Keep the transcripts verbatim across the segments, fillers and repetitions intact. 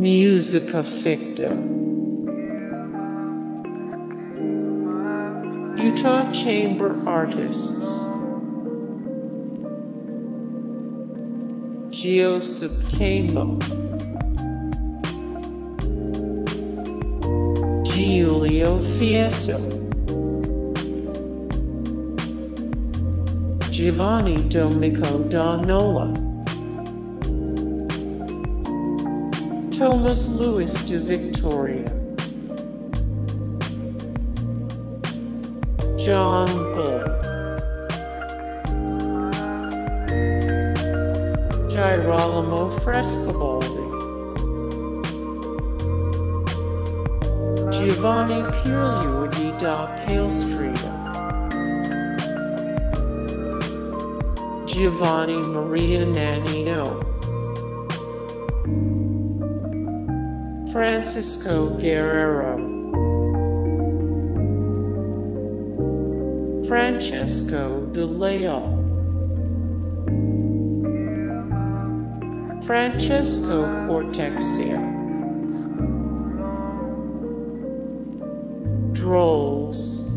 Musica Ficta. Utah Chamber Artists. Gioseppe Caimo. Giulio Fiesco. Giovanni Domenico da Nola. Tomás Luis de Victoria. John Bull. Girolamo Frescobaldi. Giovanni Pierluigi da Palestrina. Giovanni Maria Nanino. Francisco Guerrero. Francesco de Layolle. Francesco Corteccia. Drolls.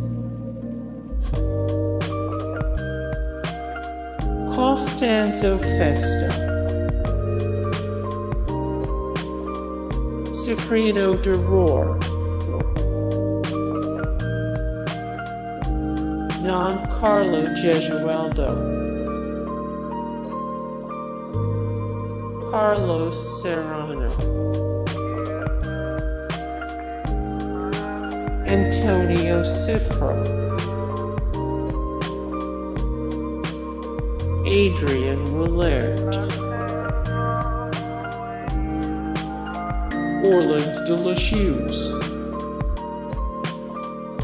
Costanzo Festa. Cipriano de Rore. Non Carlo Gesualdo. Carlos Serrano. Antonio Cifra. Adrian Willaert. Orlande de Lassus.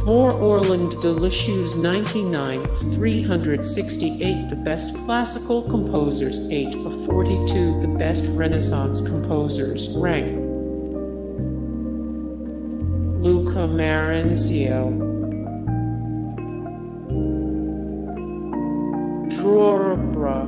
More Orlande de Lassus ninety-nine, three sixty-eight. The best classical composers eight of forty-two. The best Renaissance composers rank. Luca Marancio. Drora Bruck.